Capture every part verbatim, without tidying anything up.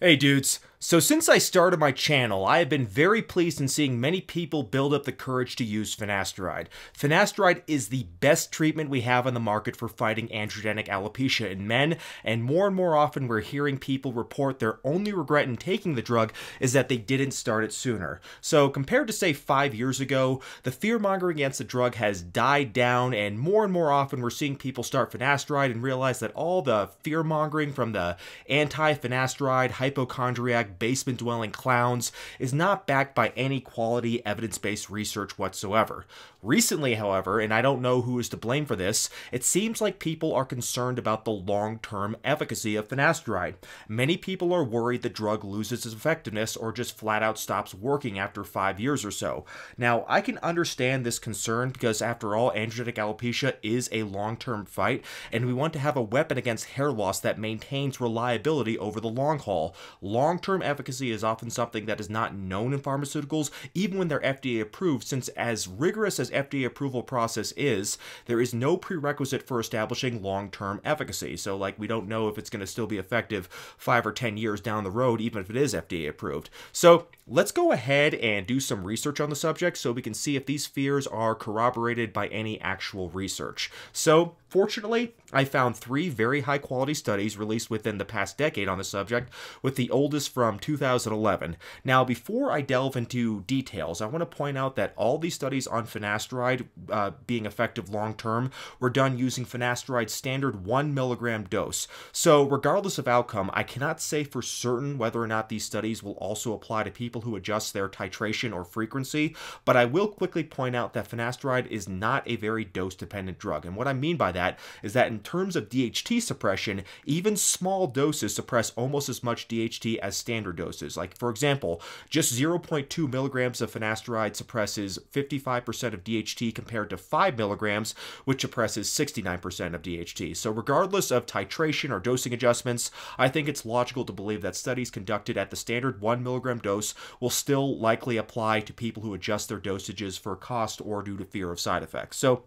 Hey dudes, so since I started my channel, I have been very pleased in seeing many people build up the courage to use finasteride. Finasteride is the best treatment we have on the market for fighting androgenetic alopecia in men, and more and more often we're hearing people report their only regret in taking the drug is that they didn't start it sooner. So compared to say five years ago, the fear-mongering against the drug has died down, and more and more often we're seeing people start finasteride and realize that all the fear-mongering from the anti-finasteride, hypochondriac, basement-dwelling clowns is not backed by any quality evidence-based research whatsoever. Recently, however, and I don't know who is to blame for this, it seems like people are concerned about the long-term efficacy of finasteride. Many people are worried the drug loses its effectiveness or just flat-out stops working after five years or so. Now, I can understand this concern because, after all, androgenetic alopecia is a long-term fight, and we want to have a weapon against hair loss that maintains reliability over the long haul. Long-term efficacy is often something that is not known in pharmaceuticals, even when they're F D A approved, since as rigorous as F D A approval process is, there is no prerequisite for establishing long-term efficacy. So like, we don't know if it's going to still be effective five or ten years down the road, even if it is F D A approved. So let's go ahead and do some research on the subject so we can see if these fears are corroborated by any actual research. So fortunately, I found three very high quality studies released within the past decade on the subject, with the oldest from two thousand eleven. Now, before I delve into details, I want to point out that all these studies on finasteride uh, being effective long term were done using finasteride's standard one milligram dose. So regardless of outcome, I cannot say for certain whether or not these studies will also apply to people who adjust their titration or frequency, but I will quickly point out that finasteride is not a very dose dependent drug. And what I mean by that That is that in terms of D H T suppression, even small doses suppress almost as much D H T as standard doses. Like, for example, just zero point two milligrams of finasteride suppresses fifty-five percent of D H T compared to five milligrams, which suppresses sixty-nine percent of D H T. So regardless of titration or dosing adjustments, I think it's logical to believe that studies conducted at the standard one milligram dose will still likely apply to people who adjust their dosages for cost or due to fear of side effects. So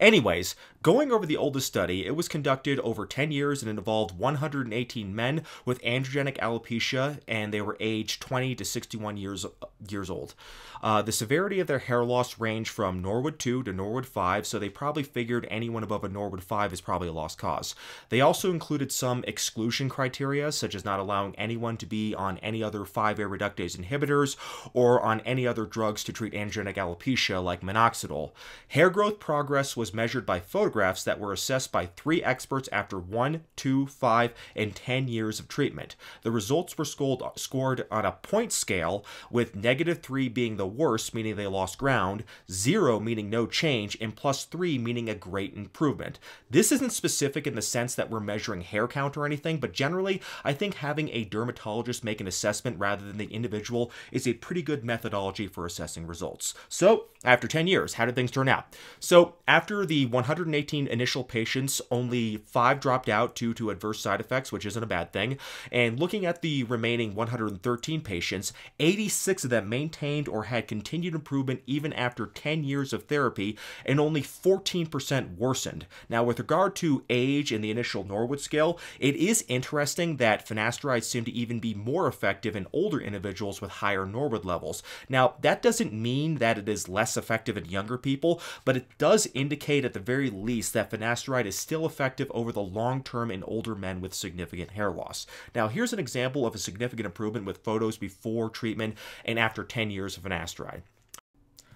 anyways, going over the oldest study, it was conducted over ten years and it involved one hundred eighteen men with androgenetic alopecia, and they were aged twenty to sixty-one years, years old. Uh, the severity of their hair loss ranged from Norwood two to Norwood five, so they probably figured anyone above a Norwood five is probably a lost cause. They also included some exclusion criteria, such as not allowing anyone to be on any other five alpha reductase inhibitors or on any other drugs to treat androgenetic alopecia like minoxidil. Hair growth progress was measured by photographs that were assessed by three experts after one, two, five, and ten years of treatment. The results were scored on a point scale, with negative three being the worst, meaning they lost ground, zero meaning no change, and plus three meaning a great improvement. This isn't specific in the sense that we're measuring hair count or anything, but generally, I think having a dermatologist make an assessment rather than the individual is a pretty good methodology for assessing results. So, after ten years, how did things turn out? So, after the one hundred eighteen initial patients, only five dropped out due to adverse side effects, which isn't a bad thing. And looking at the remaining one hundred thirteen patients, eighty-six of them maintained or had continued improvement even after ten years of therapy, and only fourteen percent worsened. Now, with regard to age and the initial Norwood scale, it is interesting that finasteride seemed to even be more effective in older individuals with higher Norwood levels. Now, that doesn't mean that it is less effective in younger people, but it does indicate at the very least that finasteride is still effective over the long term in older men with significant hair loss. Now, here's an example of a significant improvement with photos before treatment and after ten years of finasteride.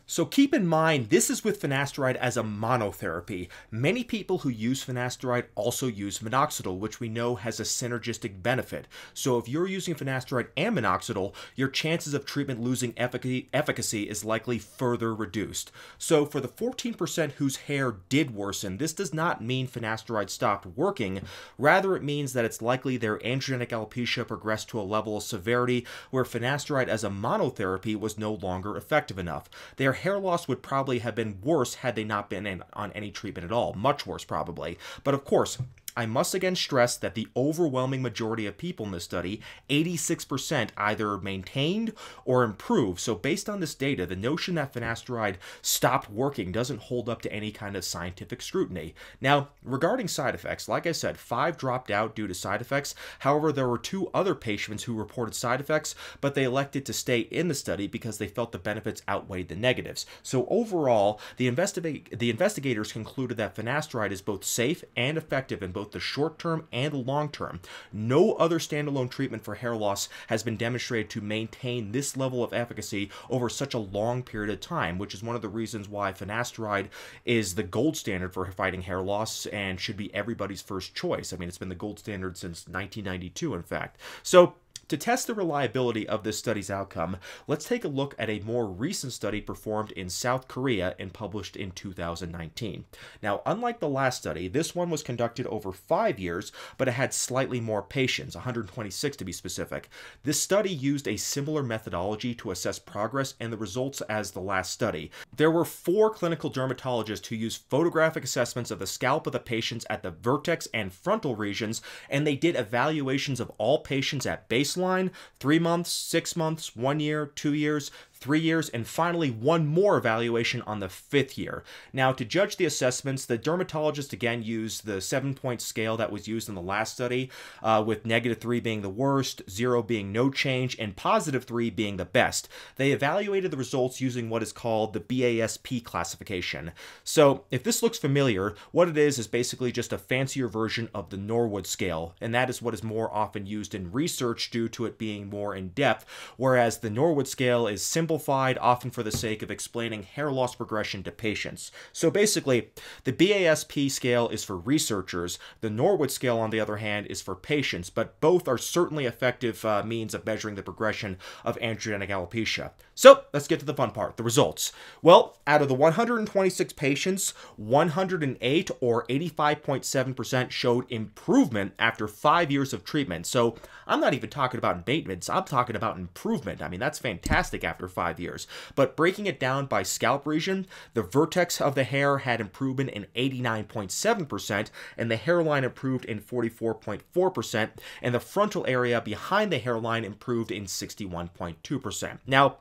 So keep in mind, this is with finasteride as a monotherapy. Many people who use finasteride also use minoxidil, which we know has a synergistic benefit. So if you're using finasteride and minoxidil, your chances of treatment losing efficacy is likely further reduced. So for the fourteen percent whose hair did worsen, this does not mean finasteride stopped working. Rather, it means that it's likely their androgenetic alopecia progressed to a level of severity where finasteride as a monotherapy was no longer effective enough. They are hair loss would probably have been worse had they not been in, on any treatment at all, much worse probably. But of course, I must again stress that the overwhelming majority of people in this study, eighty-six percent, either maintained or improved. So based on this data, the notion that finasteride stopped working doesn't hold up to any kind of scientific scrutiny. Now, regarding side effects, like I said, five dropped out due to side effects. However, there were two other patients who reported side effects, but they elected to stay in the study because they felt the benefits outweighed the negatives. So overall, the investigate the investigators concluded that finasteride is both safe and effective in both the short term and the long term. No other standalone treatment for hair loss has been demonstrated to maintain this level of efficacy over such a long period of time, which is one of the reasons why finasteride is the gold standard for fighting hair loss and should be everybody's first choice. I mean, it's been the gold standard since nineteen ninety-two, in fact. So to test the reliability of this study's outcome, let's take a look at a more recent study performed in South Korea and published in two thousand nineteen. Now, unlike the last study, this one was conducted over five years, but it had slightly more patients, one hundred twenty-six to be specific. This study used a similar methodology to assess progress and the results as the last study. There were four clinical dermatologists who used photographic assessments of the scalp of the patients at the vertex and frontal regions, and they did evaluations of all patients at baseline, line three months, six months, one year, two years, three years, and finally one more evaluation on the fifth year. Now, to judge the assessments, the dermatologist again used the seven-point scale that was used in the last study, uh, with negative three being the worst, zero being no change, and positive three being the best. They evaluated the results using what is called the B A S P classification. So if this looks familiar, what it is is basically just a fancier version of the Norwood scale, and that is what is more often used in research due to it being more in-depth, whereas the Norwood scale is simple simplified, often for the sake of explaining hair loss progression to patients. So basically, the B A S P scale is for researchers. The Norwood scale, on the other hand, is for patients, but both are certainly effective uh, means of measuring the progression of androgenetic alopecia. So let's get to the fun part, the results. Well, out of the one hundred twenty-six patients, one hundred eight or eighty-five point seven percent showed improvement after five years of treatment. So I'm not even talking about maintenance, I'm talking about improvement. I mean, that's fantastic after five years. But breaking it down by scalp region, the vertex of the hair had improvement in eighty-nine point seven percent, and the hairline improved in forty-four point four percent, and the frontal area behind the hairline improved in sixty-one point two percent. Now,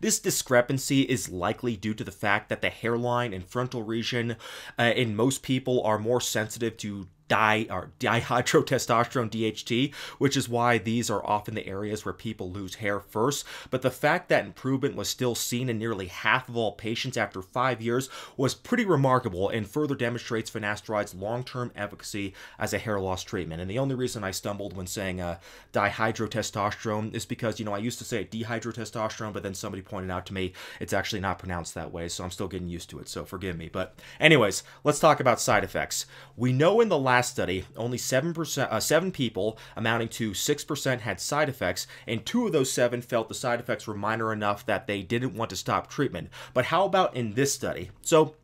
this discrepancy is likely due to the fact that the hairline and frontal region uh, in most people are more sensitive to Di or dihydrotestosterone, D H T, which is why these are often the areas where people lose hair first. But the fact that improvement was still seen in nearly half of all patients after five years was pretty remarkable and further demonstrates finasteride's long-term efficacy as a hair loss treatment. And the only reason I stumbled when saying uh, dihydrotestosterone is because, you know, I used to say dehydrotestosterone, but then somebody pointed out to me it's actually not pronounced that way, so I'm still getting used to it, so forgive me. But anyways, let's talk about side effects. We know in the last Last study, only seven percent, uh, seven people, amounting to six percent, had side effects, and two of those seven felt the side effects were minor enough that they didn't want to stop treatment. But how about in this study? So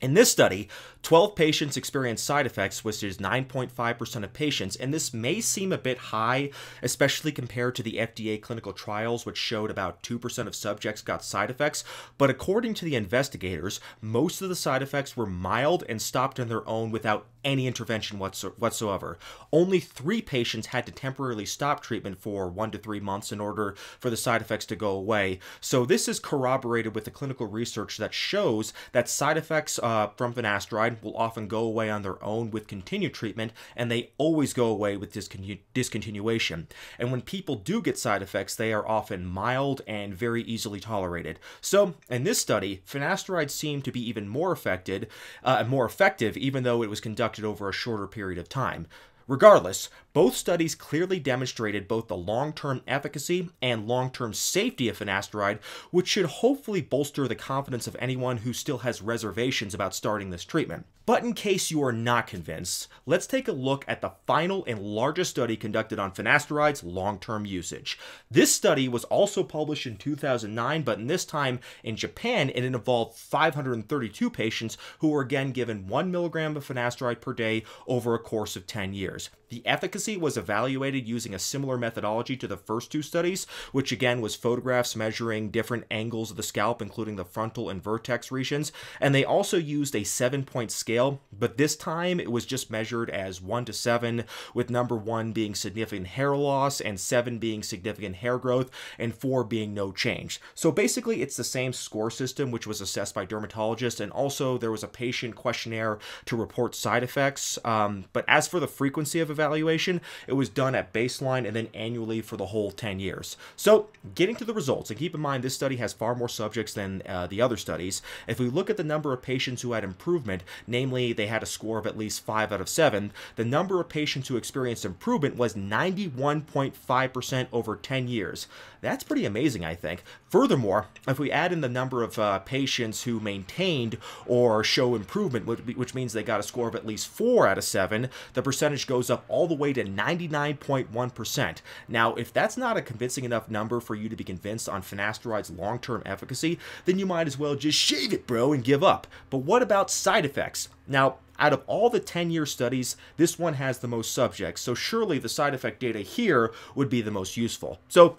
in this study, twelve patients experienced side effects, which is nine point five percent of patients, and this may seem a bit high, especially compared to the F D A clinical trials, which showed about two percent of subjects got side effects. But according to the investigators, most of the side effects were mild and stopped on their own without any intervention whatsoever. Only three patients had to temporarily stop treatment for one to three months in order for the side effects to go away. So this is corroborated with the clinical research that shows that side effects uh, from finasteride will often go away on their own with continued treatment, and they always go away with discontinu discontinuation. And when people do get side effects, they are often mild and very easily tolerated. So in this study, finasteride seemed to be even more affected, uh, more effective, even though it was conducted over a shorter period of time. Regardless, both studies clearly demonstrated both the long-term efficacy and long-term safety of finasteride, which should hopefully bolster the confidence of anyone who still has reservations about starting this treatment. But in case you are not convinced, let's take a look at the final and largest study conducted on finasteride's long-term usage. This study was also published in two thousand nine, but in this time in Japan, and it involved five hundred thirty-two patients who were again given one milligram of finasteride per day over a course of ten years. The efficacy efficacy was evaluated using a similar methodology to the first two studies, which again was photographs measuring different angles of the scalp, including the frontal and vertex regions. And they also used a seven-point scale, but this time it was just measured as one to seven, with number one being significant hair loss and seven being significant hair growth and four being no change. So basically it's the same score system, which was assessed by dermatologists, and also there was a patient questionnaire to report side effects. Um, but as for the frequency of evaluation, it was done at baseline and then annually for the whole ten years. So getting to the results, and keep in mind this study has far more subjects than uh, the other studies. If we look at the number of patients who had improvement, namely they had a score of at least five out of seven, the number of patients who experienced improvement was ninety-one point five percent over ten years. That's pretty amazing, I think. Furthermore, if we add in the number of uh, patients who maintained or show improvement, which means they got a score of at least four out of seven, the percentage goes up all the way to ninety-nine point one percent. Now, if that's not a convincing enough number for you to be convinced on finasteride's long-term efficacy, then you might as well just shave it, bro, and give up. But what about side effects? Now, out of all the ten-year studies, this one has the most subjects, so surely the side effect data here would be the most useful. So,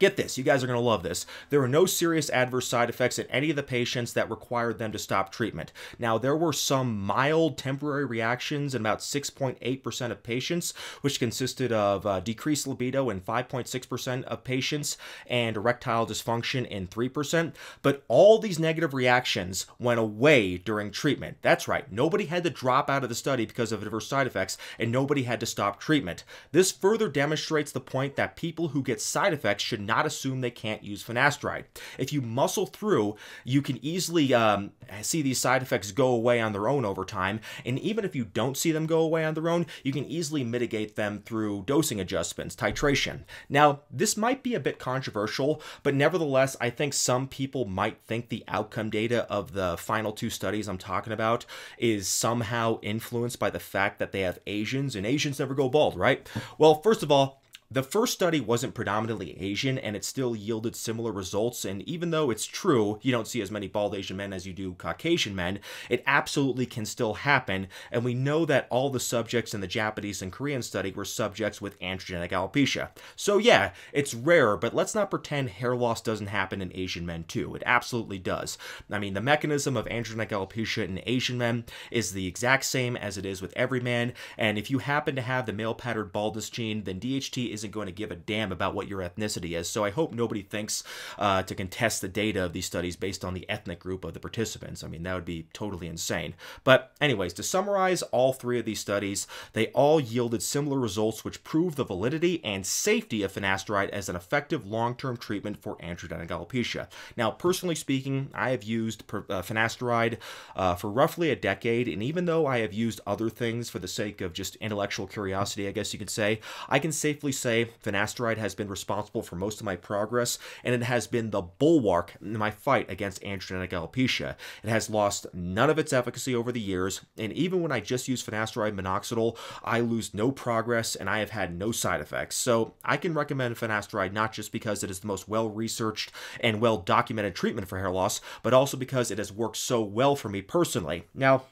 get this, you guys are going to love this. There were no serious adverse side effects in any of the patients that required them to stop treatment. Now, there were some mild temporary reactions in about six point eight percent of patients, which consisted of uh, decreased libido in five point six percent of patients and erectile dysfunction in three percent. But all these negative reactions went away during treatment. That's right. Nobody had to drop out of the study because of adverse side effects, and nobody had to stop treatment. This further demonstrates the point that people who get side effects should not not assume they can't use finasteride. If you muscle through, you can easily um, see these side effects go away on their own over time, and even if you don't see them go away on their own, you can easily mitigate them through dosing adjustments, titration. Now, this might be a bit controversial, but nevertheless, I think some people might think the outcome data of the final two studies I'm talking about is somehow influenced by the fact that they have Asians, and Asians never go bald, right? Well, first of all, the first study wasn't predominantly Asian, and it still yielded similar results, and even though it's true you don't see as many bald Asian men as you do Caucasian men, it absolutely can still happen, and we know that all the subjects in the Japanese and Korean study were subjects with androgenetic alopecia. So yeah, it's rare, but let's not pretend hair loss doesn't happen in Asian men too. It absolutely does. I mean, the mechanism of androgenetic alopecia in Asian men is the exact same as it is with every man, and if you happen to have the male pattern baldness gene, then D H T is isn't going to give a damn about what your ethnicity is. So I hope nobody thinks uh, to contest the data of these studies based on the ethnic group of the participants. I mean, that would be totally insane. But anyways, to summarize all three of these studies, they all yielded similar results, which prove the validity and safety of finasteride as an effective long-term treatment for androgenetic alopecia. Now, personally speaking, I have used per, uh, finasteride uh, for roughly a decade, and even though I have used other things for the sake of just intellectual curiosity, I guess you could say, I can safely say finasteride has been responsible for most of my progress, and it has been the bulwark in my fight against androgenetic alopecia. It has lost none of its efficacy over the years, and even when I just use finasteride minoxidil, I lose no progress and I have had no side effects. So I can recommend finasteride not just because it is the most well-researched and well-documented treatment for hair loss, but also because it has worked so well for me personally. Now,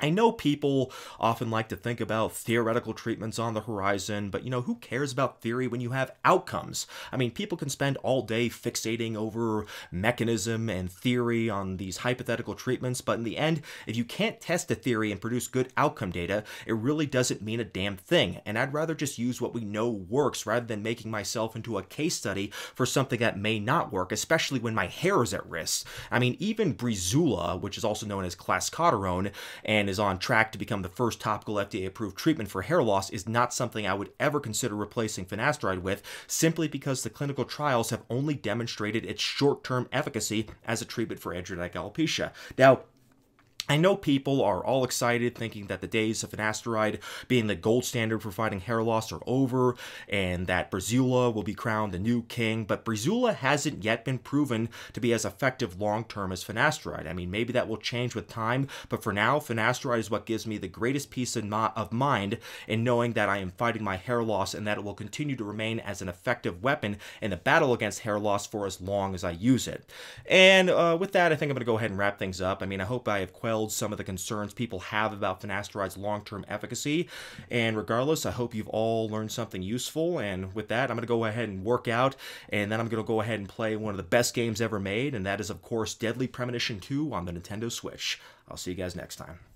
I know people often like to think about theoretical treatments on the horizon, but you know, who cares about theory when you have outcomes? I mean, people can spend all day fixating over mechanism and theory on these hypothetical treatments, but in the end, if you can't test a theory and produce good outcome data, it really doesn't mean a damn thing. And I'd rather just use what we know works rather than making myself into a case study for something that may not work, especially when my hair is at risk. I mean, even Breezula, which is also known as Clascoterone, and is on track to become the first topical F D A-approved treatment for hair loss, is not something I would ever consider replacing finasteride with, simply because the clinical trials have only demonstrated its short-term efficacy as a treatment for androgenetic alopecia. Now, I know people are all excited thinking that the days of finasteride being the gold standard for fighting hair loss are over and that Breezula will be crowned the new king, but Breezula hasn't yet been proven to be as effective long-term as finasteride. I mean, maybe that will change with time, but for now, finasteride is what gives me the greatest peace of mind in knowing that I am fighting my hair loss and that it will continue to remain as an effective weapon in the battle against hair loss for as long as I use it. And uh, with that, I think I'm going to go ahead and wrap things up. I mean, I hope I have quelled dispelled some of the concerns people have about finasteride's long-term efficacy. And regardless, I hope you've all learned something useful. And with that, I'm going to go ahead and work out, and then I'm going to go ahead and play one of the best games ever made, and that is, of course, Deadly Premonition two on the Nintendo Switch. I'll see you guys next time.